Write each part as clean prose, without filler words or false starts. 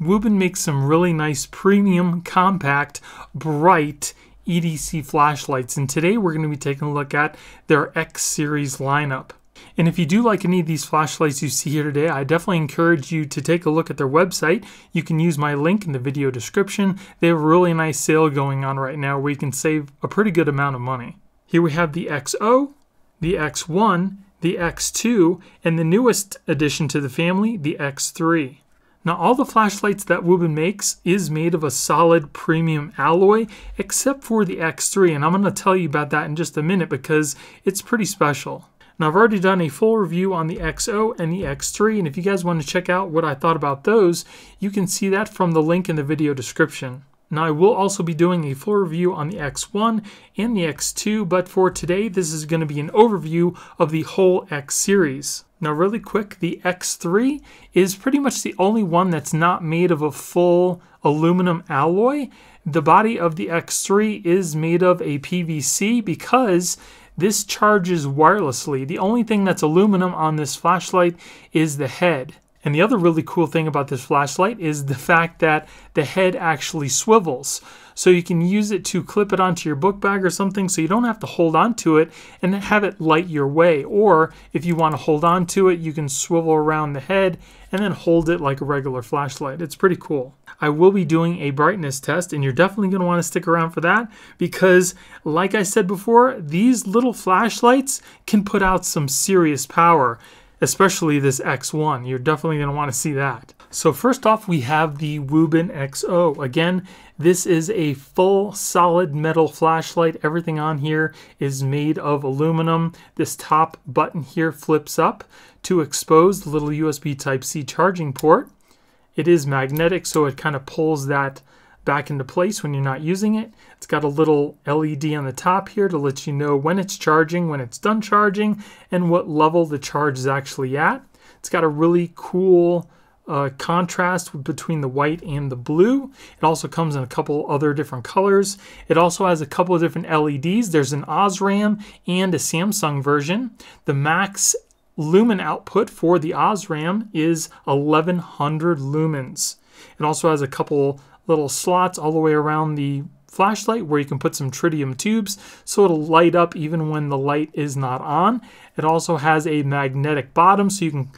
Wuben makes some really nice premium, compact, bright EDC flashlights, and today we're going to be taking a look at their X-Series lineup. And if you do like any of these flashlights you see here today, I definitely encourage you to take a look at their website. You can use my link in the video description. They have a really nice sale going on right now where you can save a pretty good amount of money. Here we have the X0, the X1, the X2, and the newest addition to the family, the X3. Now, all the flashlights that Wuben makes is made of a solid premium alloy, except for the X3, and I'm going to tell you about that in just a minute because it's pretty special. Now, I've already done a full review on the XO and the X3, and if you guys want to check out what I thought about those, you can see that from the link in the video description. Now, I will also be doing a full review on the X1 and the X2, but for today, this is going to be an overview of the whole X series. Now, really quick, the X3 is pretty much the only one that's not made of a full aluminum alloy. The body of the X3 is made of a PVC because this charges wirelessly. The only thing that's aluminum on this flashlight is the head. And the other really cool thing about this flashlight is the fact that the head actually swivels. So you can use it to clip it onto your book bag or something so you don't have to hold onto it and have it light your way. Or if you want to hold onto it, you can swivel around the head and then hold it like a regular flashlight. It's pretty cool. I will be doing a brightness test, and you're definitely going to want to stick around for that because, like I said before, these little flashlights can put out some serious power. Especially this X1, you're definitely going to want to see that. So first off, we have the Wuben XO. Again, this is a full solid metal flashlight. Everything on here is made of aluminum. This top button here flips up to expose the little USB Type-C charging port. It is magnetic, so it kind of pulls that back into place when you're not using it. It's got a little LED on the top here to let you know when it's charging, when it's done charging, and what level the charge is actually at. It's got a really cool contrast between the white and the blue. It also comes in a couple other different colors. It also has a couple of different LEDs. There's an Osram and a Samsung version. The max lumen output for the Osram is 1100 lumens. It also has a couple little slots all the way around the flashlight where you can put some tritium tubes so it'll light up even when the light is not on. It also has a magnetic bottom so you can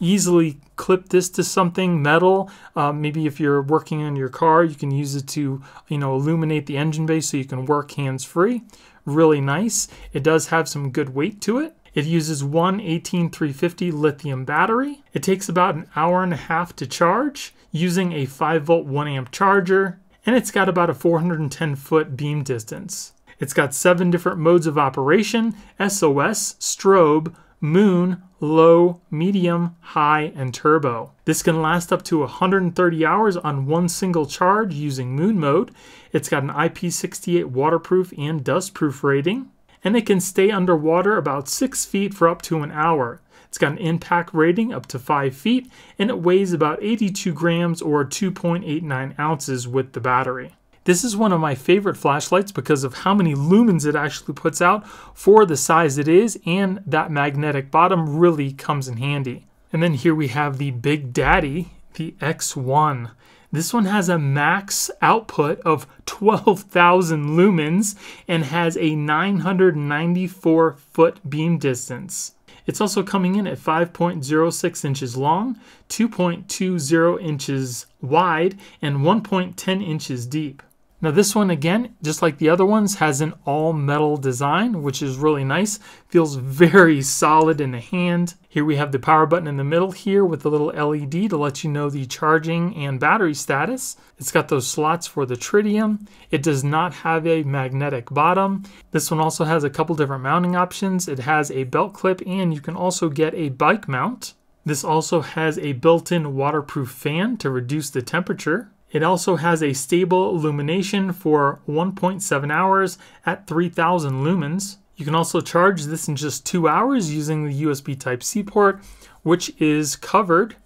easily clip this to something, metal. Maybe if you're working on your car, you can use it to, you know, illuminate the engine bay so you can work hands-free. Really nice. It does have some good weight to it. It uses 18350 lithium battery. It takes about an hour and a half to charge using a 5-volt 1-amp charger, and it's got about a 410-foot beam distance. It's got 7 different modes of operation: SOS, strobe, moon, low, medium, high, and turbo. This can last up to 130 hours on one single charge using moon mode. It's got an IP68 waterproof and dustproof rating, and it can stay underwater about 6 feet for up to an hour. It's got an impact rating up to 5 feet, and it weighs about 82 grams or 2.89 ounces with the battery. This is one of my favorite flashlights because of how many lumens it actually puts out for the size it is, and that magnetic bottom really comes in handy. And then here we have the Big Daddy, the X1. This one has a max output of 12,000 lumens and has a 994-foot beam distance. It's also coming in at 5.06 inches long, 2.20 inches wide, and 1.10 inches deep. Now this one, again, just like the other ones, has an all-metal design, which is really nice. Feels very solid in the hand. Here we have the power button in the middle here with the little LED to let you know the charging and battery status. It's got those slots for the tritium. It does not have a magnetic bottom. This one also has a couple different mounting options. It has a belt clip, and you can also get a bike mount. This also has a built-in waterproof fan to reduce the temperature. It also has a stable illumination for 1.7 hours at 3000 lumens. You can also charge this in just 2 hours using the USB Type-C port, which is covered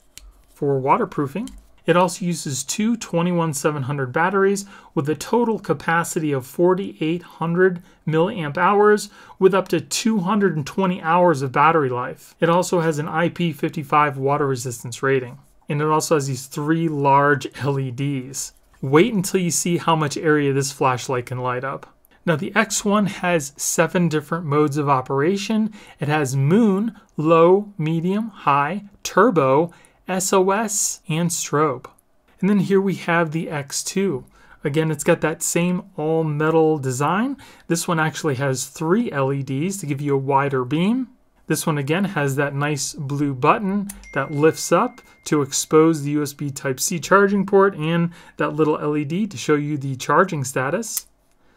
for waterproofing. It also uses 2 21700 batteries with a total capacity of 4800 milliamp hours with up to 220 hours of battery life. It also has an IP55 water resistance rating. and it also has these three large LEDs. Wait until you see how much area this flashlight can light up. Now the X1 has 7 different modes of operation. It has moon, low, medium, high, turbo, SOS, and strobe. And then here we have the X2. Again, it's got that same all metal design. This one actually has 3 LEDs to give you a wider beam. This one again has that nice blue button that lifts up to expose the USB Type-C charging port and that little LED to show you the charging status.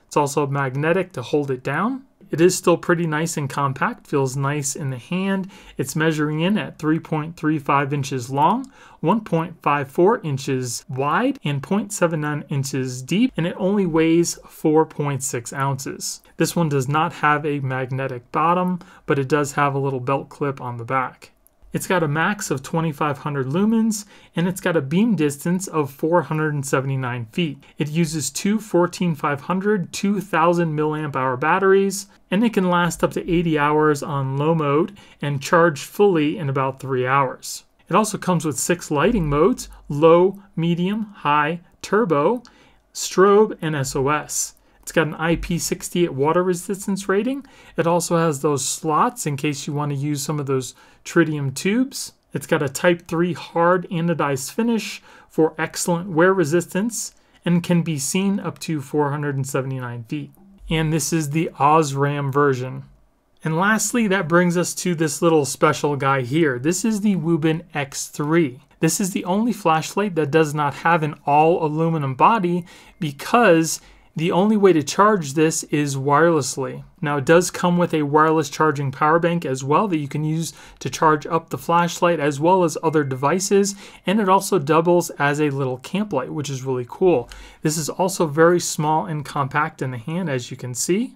It's also magnetic to hold it down. It is still pretty nice and compact, feels nice in the hand. It's measuring in at 3.35 inches long, 1.54 inches wide, and 0.79 inches deep, and it only weighs 4.6 ounces. This one does not have a magnetic bottom, but it does have a little belt clip on the back. It's got a max of 2500 lumens, and it's got a beam distance of 479 feet. It uses 2 14500 2000 mAh batteries, and it can last up to 80 hours on low mode and charge fully in about 3 hours. It also comes with 6 lighting modes: low, medium, high, turbo, strobe, and SOS. It's got an IP68 water resistance rating. It also has those slots in case you want to use some of those tritium tubes. It's got a Type 3 hard anodized finish for excellent wear resistance and can be seen up to 479 feet. And this is the Osram version. And lastly, that brings us to this little special guy here. This is the Wuben X3. This is the only flashlight that does not have an all aluminum body because the only way to charge this is wirelessly. Now it does come with a wireless charging power bank as well that you can use to charge up the flashlight as well as other devices, and it also doubles as a little camp light, which is really cool. This is also very small and compact in the hand, as you can see.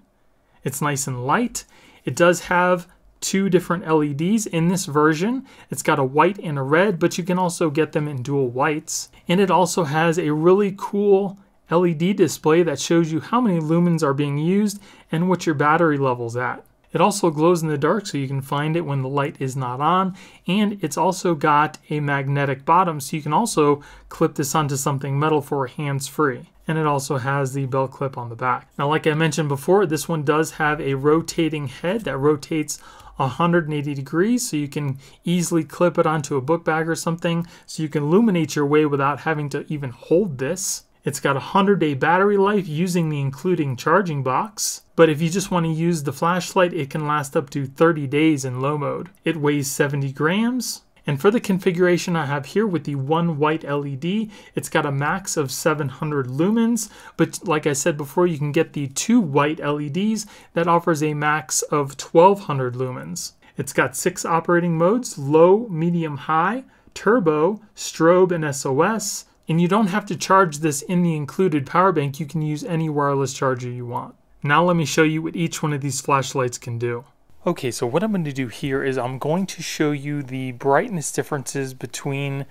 It's nice and light. It does have 2 different LEDs in this version. It's got a white and a red, but you can also get them in dual whites. And it also has a really cool LED display that shows you how many lumens are being used and what your battery level's at. It also glows in the dark so you can find it when the light is not on, and it's also got a magnetic bottom so you can also clip this onto something metal for hands-free. And it also has the belt clip on the back. Now, like I mentioned before, this one does have a rotating head that rotates 180 degrees so you can easily clip it onto a book bag or something so you can illuminate your way without having to even hold this. It's got a 100-day battery life using the including charging box, but if you just want to use the flashlight, it can last up to 30 days in low mode. It weighs 70 grams, and for the configuration I have here with the 1 white LED, it's got a max of 700 lumens, but like I said before, you can get the 2 white LEDs that offers a max of 1200 lumens. It's got 6 operating modes: low, medium, high, turbo, strobe, and SOS. And you don't have to charge this in the included power bank. You can use any wireless charger you want. Now let me show you what each one of these flashlights can do. Okay, so what I'm going to do here is I'm going to show you the brightness differences between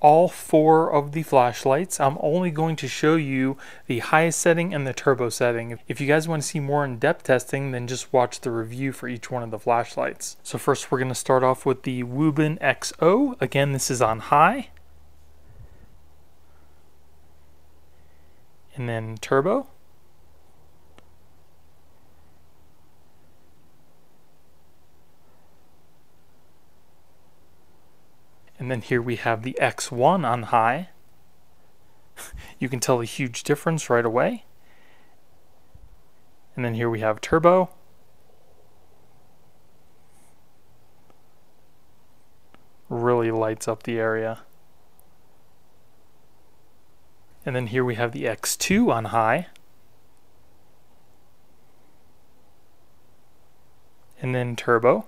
all 4 of the flashlights. I'm only going to show you the highest setting and the turbo setting. If you guys want to see more in-depth testing, then just watch the review for each one of the flashlights. So first we're going to start off with the Wuben XO. Again, this is on high. And then turbo. And then here we have the X1 on high. You can tell a huge difference right away. And then here we have turbo. Really lights up the area. And then here we have the X2 on high. And then turbo.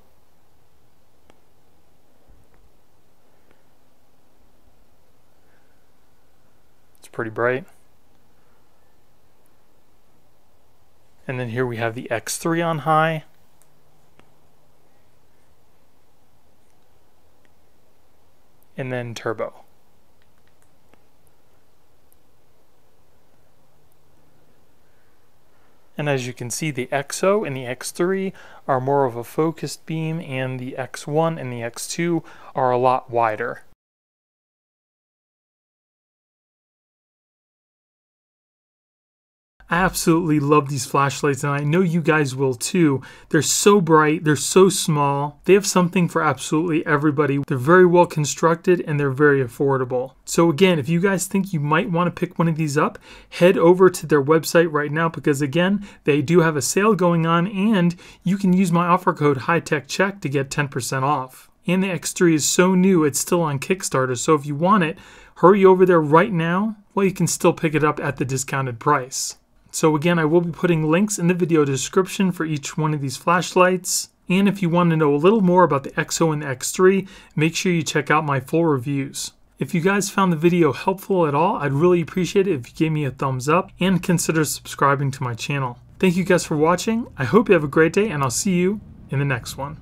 It's pretty bright. And then here we have the X3 on high. And then turbo. And as you can see, the XO and the X3 are more of a focused beam, and the X1 and the X2 are a lot wider. I absolutely love these flashlights, and I know you guys will too. They're so bright, they're so small. They have something for absolutely everybody. They're very well constructed and they're very affordable. So again, if you guys think you might want to pick one of these up, head over to their website right now, because again, they do have a sale going on and you can use my offer code HIGHTECHCHECK to get 10% off. And the X3 is so new, it's still on Kickstarter, so if you want it, hurry over there right now. Well, you can still pick it up at the discounted price. So again, I will be putting links in the video description for each one of these flashlights. And if you want to know a little more about the XO and the X3, make sure you check out my full reviews. If you guys found the video helpful at all, I'd really appreciate it if you gave me a thumbs up and consider subscribing to my channel. Thank you guys for watching. I hope you have a great day, and I'll see you in the next one.